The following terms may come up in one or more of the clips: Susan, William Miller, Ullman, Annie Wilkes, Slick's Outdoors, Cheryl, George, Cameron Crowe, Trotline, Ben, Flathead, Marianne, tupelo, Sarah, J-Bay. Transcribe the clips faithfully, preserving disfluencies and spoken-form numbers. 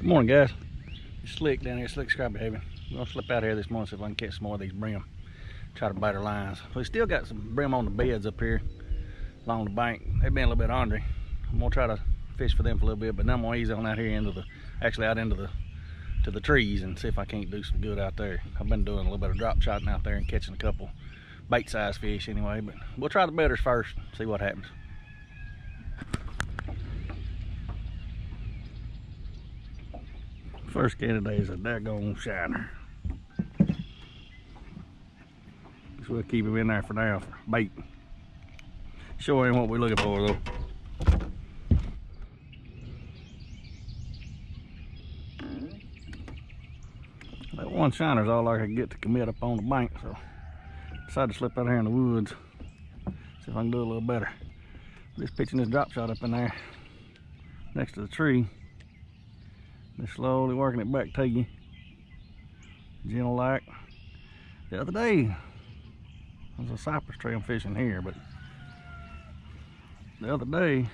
Good morning, guys. It's slick down here, slick scrub behavior. We're gonna slip out here this morning, see if I can catch some more of these brim. Try to bite our lines. We still got some brim on the beds up here along the bank. They've been a little bit ornery. I'm gonna try to fish for them for a little bit, but now I'm gonna ease on out here into the, actually out into the, to the trees and see if I can't do some good out there. I've been doing a little bit of drop shotting out there and catching a couple bait-sized fish anyway, but we'll try the betters first, see what happens. First candidate is a daggone shiner. So we'll keep him in there for now for bait. Show him what we're looking for though. That one shiner's all I could get to commit up on the bank, so I decided to slip out here in the woods. See if I can do a little better. Just pitching this drop shot up in there next to the tree. Just slowly working it back to you, gentle like. The other day, there's a cypress tree I'm fishing here, but the other day,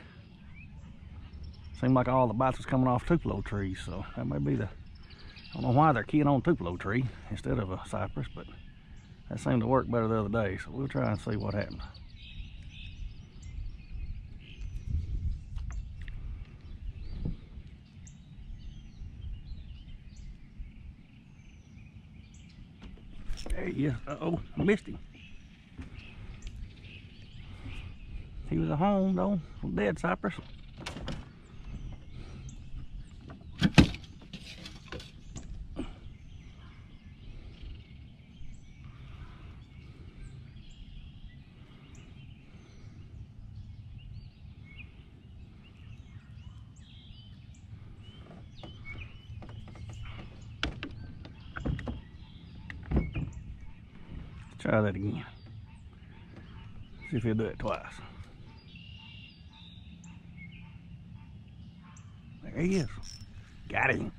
seemed like all the bites was coming off tupelo trees, so that may be the, I don't know why they're keying on tupelo tree instead of a cypress, but that seemed to work better the other day, so we'll try and see what happens. There he is. Uh-oh, I missed him. He was a home though, from dead cypress. Try that again. See if he'll do it twice. There he is. Got him.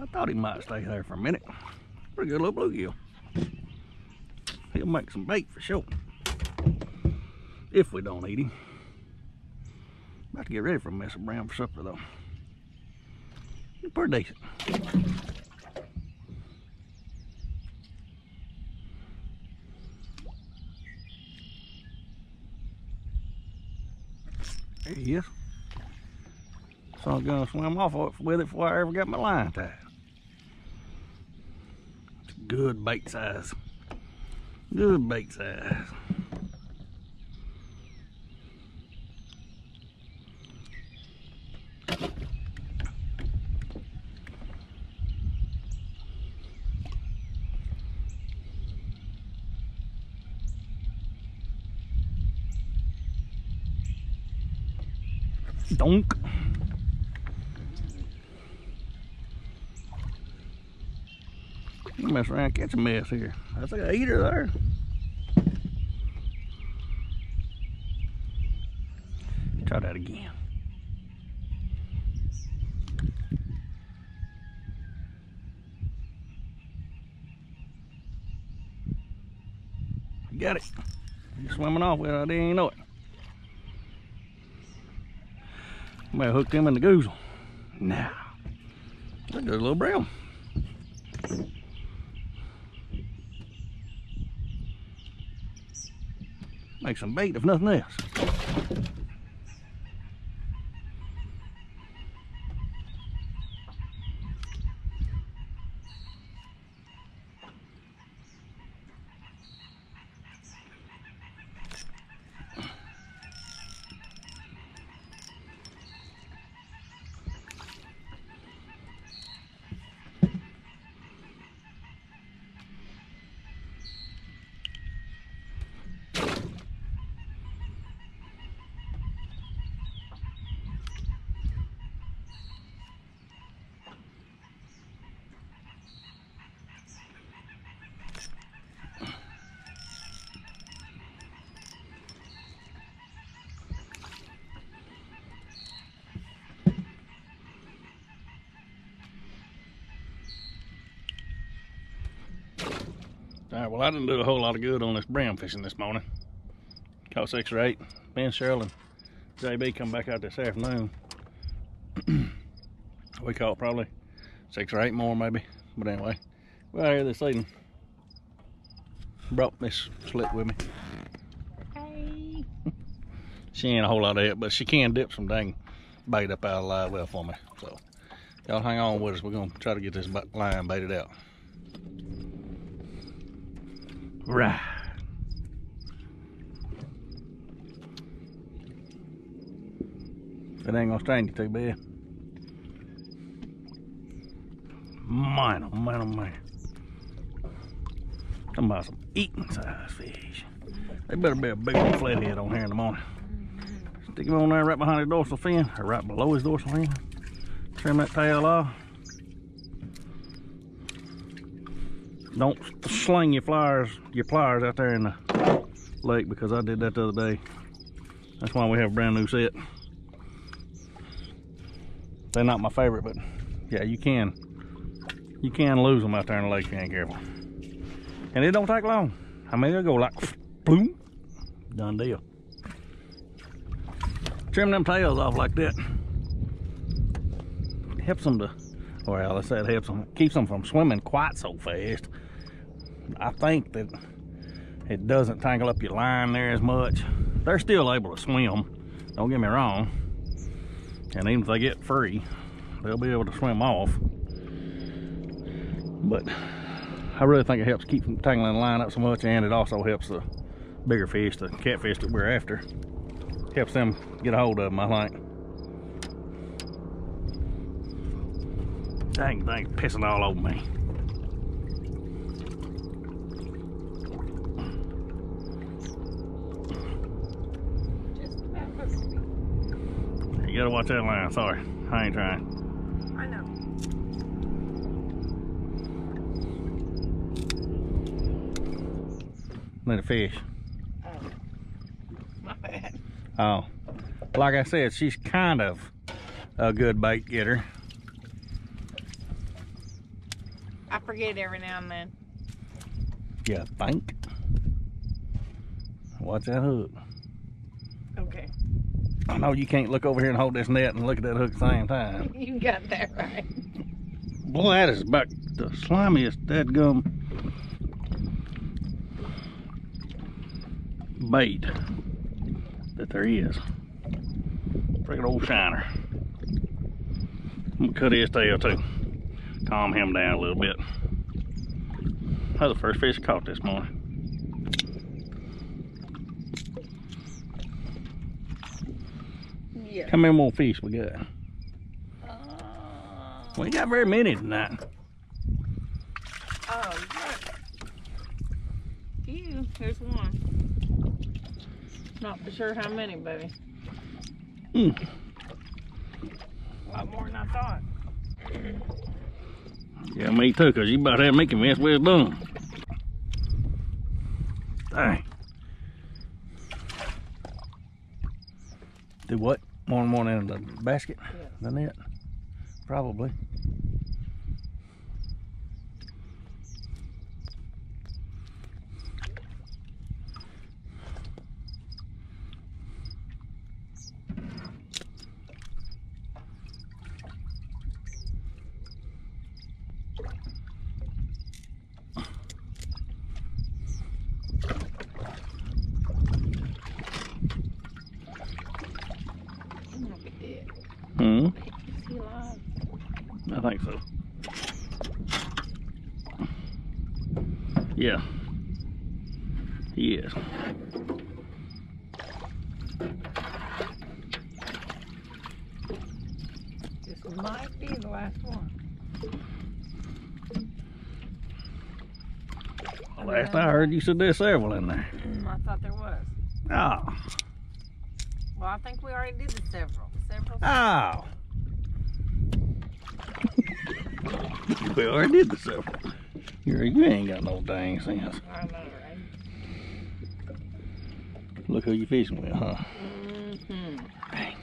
I thought he might stay there for a minute. Pretty good little bluegill. He'll make some bait for sure. If we don't eat him. About to get ready for a mess of brown for supper though. He's pretty decent. There he is. So I'm gonna swim off with it before I ever got my line tied. It's a good bait size. Good bait size. Donk. You mess around, catch a mess here. That's like an eater there. Try that again. You got it. You're swimming off with it. I didn't know it. Might hook them in the goozle. Now, that goes a little brown. Make some bait if nothing else. Alright, well I didn't do a whole lot of good on this brim fishing this morning. Caught six or eight. Ben, Cheryl, and J B come back out this afternoon. We caught probably six or eight more maybe. But anyway, we're out here this evening. Brought this slit with me. Hey. She ain't a whole lot of it, but she can dip some dang bait up out of the live well for me. So y'all hang on with us. We're gonna try to get this line baited out. Right. It ain't gonna strain you too bad. Man, oh man, oh man. Talking about some eating size fish. They better be a big old flathead on here in the morning. Stick him on there right behind his dorsal fin, or right below his dorsal fin. Trim that tail off. Don't sling your pliers, your pliers out there in the lake, because I did that the other day. That's why we have a brand new set. They're not my favorite, but yeah, you can. You can lose them out there in the lake if you ain't careful. And it don't take long. I mean, they'll go like, boom, done deal. Trim them tails off like that. It helps them to, well, let's say it helps them, keeps them from swimming quite so fast. I think that it doesn't tangle up your line there as much. They're still able to swim, don't get me wrong. And even if they get free, they'll be able to swim off. But I really think it helps keep from tangling the line up so much, and it also helps the bigger fish, the catfish that we're after. Helps them get a hold of them, I think. Dang thing's pissing all over me. Just about perfect. You gotta watch that line, sorry. I ain't trying. Little fish. Oh, my bad. Oh, like I said, she's kind of a good bait getter. I forget every now and then. Yeah, think. Watch that hook. Okay. I know you can't look over here and hold this net and look at that hook at the same time. You got that right. Boy, that is about the slimiest dadgum bait that there is. Freaking old shiner. I'm gonna cut his tail too. Calm him down a little bit. That's the first fish I caught this morning. Yeah. How many more fish we got? Uh, we ain't got very many tonight. Oh, yeah. Ew, there's one. Not for sure how many, baby. Mm. A lot more than I thought. Yeah, me too, because you about had me convinced we was done. Dang. Do what? More and more in the basket? Yeah. The net? Probably. I think so. Yeah. He is. This might be the last one. Well, last I heard you said there's several in there. I thought there was. Oh. Well, I think we already did the several. Several. Oh. We already did the several. You ain't got no dang sense. I know, right? Look who you fishing with, huh? Mm-hmm. Dang.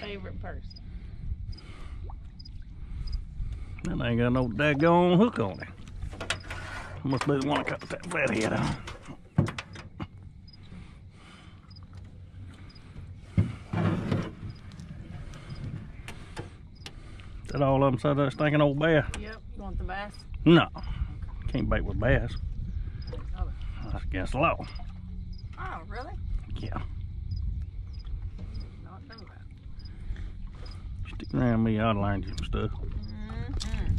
Favorite person. That ain't got no daggone hook on it. Must be the one I cut that flathead on. that all of them said that stinking old bass? Yep. You want the bass? No. Okay. Can't bait with bass. Another. That's against the law. Oh, really? Yeah. Not sure about it. Stick around me, I'll learn you some stuff. Mm-hmm.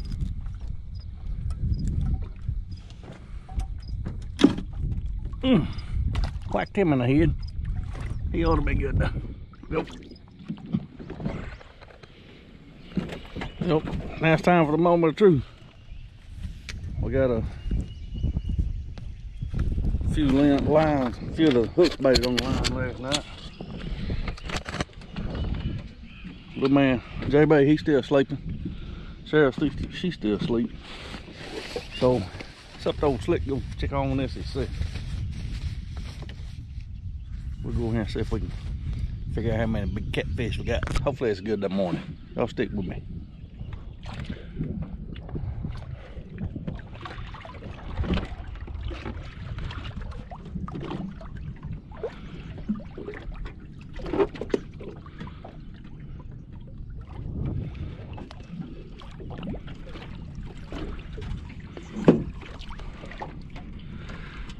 Mm. Quacked him in the head. He ought to be good though. Nope. Nope. Now it's time for the moment of truth. We got a few lines, a few of the hooks baited on the line last night. Little man, J-Bay, he's still sleeping. Sarah, she's still asleep. So, it's up to old Slick. Go check on this and see. We'll go ahead and see if we can figure out how many big catfish we got. Hopefully it's good that morning. Y'all stick with me.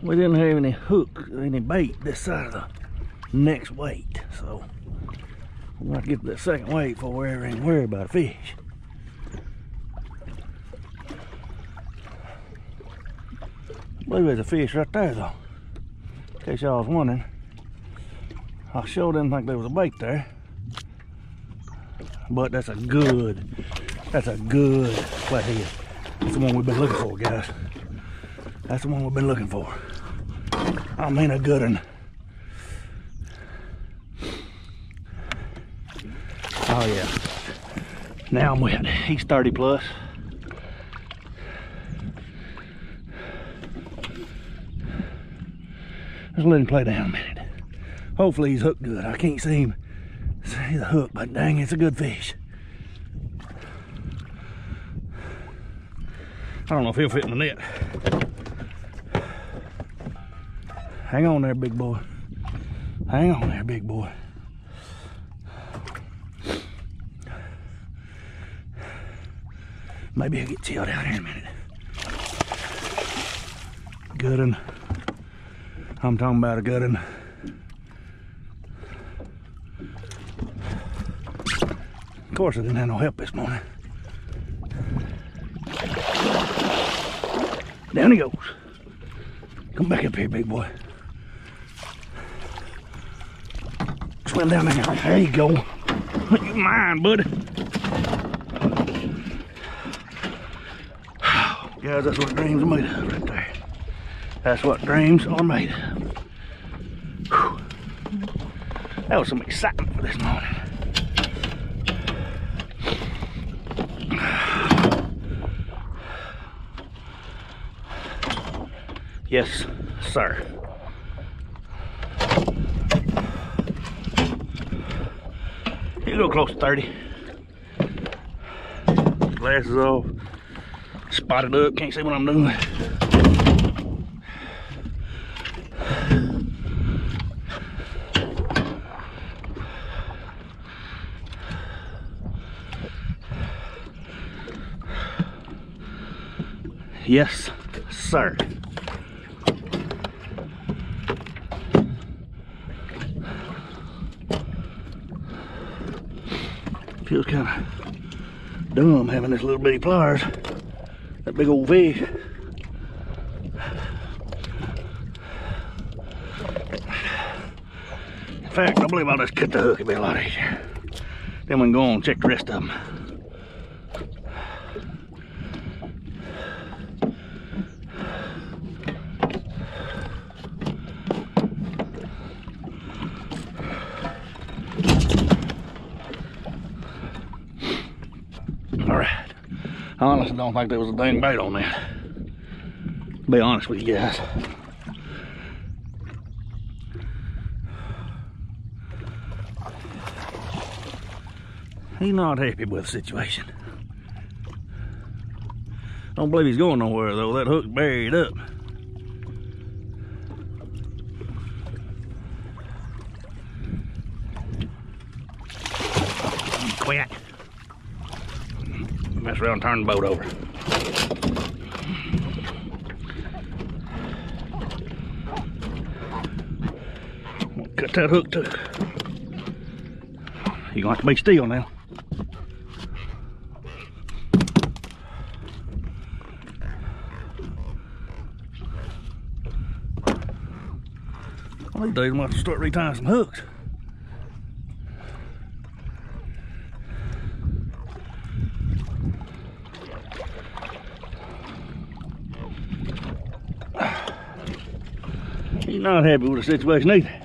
We didn't have any hook, any bait this side of the next weight, so we might get to the second weight before we ever even worry about a fish. I believe there's a fish right there though, in case y'all was wondering. I sure didn't think there was a bait there, but that's a good, that's a good flathead. That's the one we've been looking for, guys. That's the one we've been looking for. I mean a good one. Oh yeah, now I'm wet. He's thirty plus. Just let him play down a minute. Hopefully he's hooked good. I can't see him, see the hook, but dang, it's a good fish. I don't know if he'll fit in the net. Hang on there, big boy. Hang on there, big boy. Maybe he'll get chilled out here in a minute. Good one. I'm talking about a good one. Of course, I didn't have no help this morning. Down he goes. Come back up here, big boy. Swim down there. There you go. You mine, buddy. Yeah, that's what dreams are made of right there. That's what dreams are made of. Whew. That was some excitement for this morning. Yes, sir. You go close to thirty. Glasses off. Spotted up, can't see what I'm doing. Yes, sir. Feels kind of dumb having this little bitty pliers. That big old fish. In fact, I believe I'll just cut the hook. It'll be a lot easier. Then we can go on and check the rest of them. I honestly don't think there was a dang bait on that. To be honest with you guys. He's not happy with the situation. I don't believe he's going nowhere though. That hook's buried up. Quack. mess around and turn the boat over. Cut that hook too. You're gonna have to be still now. One of these days I'm gonna have to start retying some hooks. He's not happy with the situation either.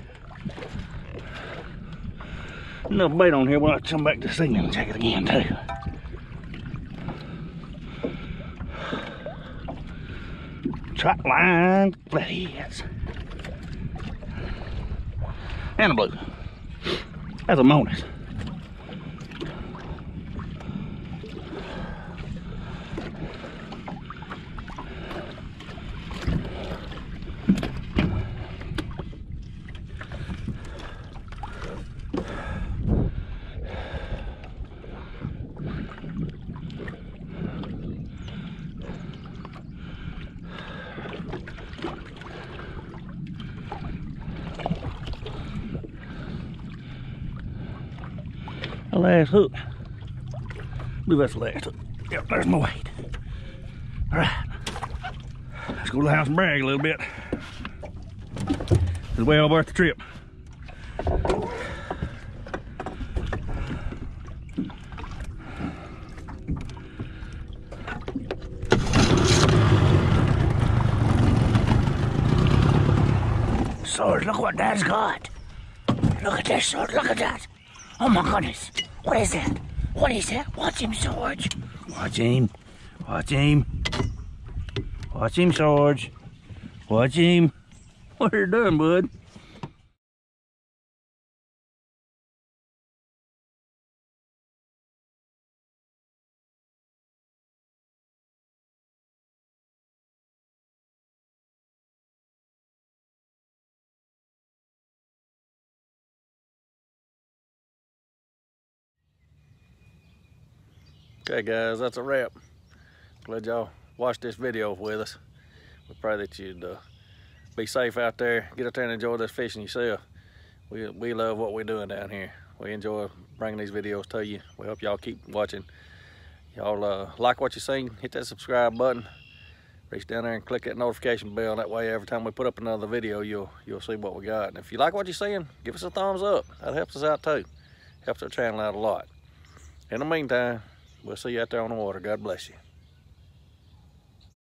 Enough bait on here, we'll have to come back to this evening and check it again too. Trot line, flatheads. And a blue. That's a moanis. Last hook. I believe that's the last hook. Yep, there's my weight. Alright. Let's go to the house and brag a little bit. It's well worth the trip. Sarge, look what Dad's got. Look at this, Sarge, look at that. Oh my goodness. What is that? What is that? Watch him, George. Watch him. Watch him. Watch him, George. Watch him. What are you doing, bud? Okay guys, that's a wrap. Glad y'all watched this video with us. We pray that you'd uh, be safe out there. Get out there and enjoy this fishing yourself. We, we love what we're doing down here. We enjoy bringing these videos to you. We hope y'all keep watching. Y'all uh, like what you seen, hit that subscribe button. Reach down there and click that notification bell. That way every time we put up another video, you'll, you'll see what we got. And if you like what you're seeing, give us a thumbs up. That helps us out too. Helps our channel out a lot. In the meantime, we'll see you out there on the water. God bless you.